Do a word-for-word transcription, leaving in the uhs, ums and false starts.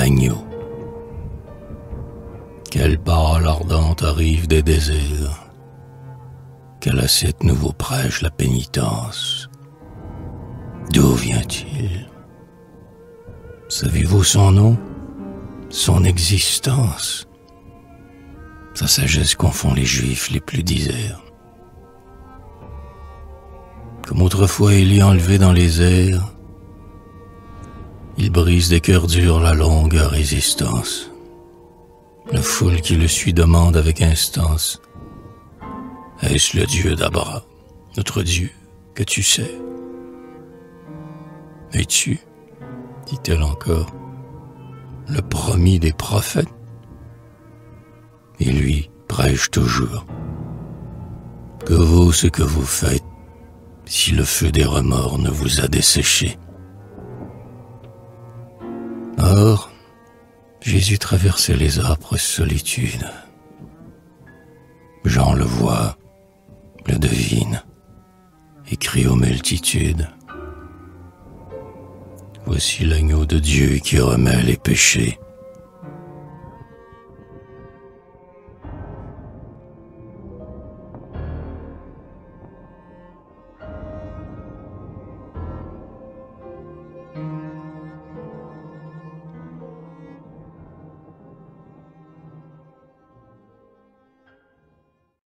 agneaux. Quelle parole ardente arrive des désirs, quelle assiette nouveau prêche la pénitence. D'où vient-il? Savez-vous son nom, son existence? Sa sagesse confond les juifs les plus désirs. Comme autrefois il y enlevé dans les airs, il brise des cœurs durs la longue résistance. La foule qui le suit demande avec instance, « Est-ce le Dieu d'Abra, notre Dieu, que tu sais ?» « Es-tu, dit-elle encore, le promis des prophètes ?» Et lui prêche toujours, « Que vaut ce que vous faites si le feu des remords ne vous a desséché ?» Or, Jésus traversait les âpres solitudes. Jean le voit, le devine, et crie aux multitudes. Voici l'agneau de Dieu qui remet les péchés